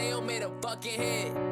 J.O. made a fucking hit.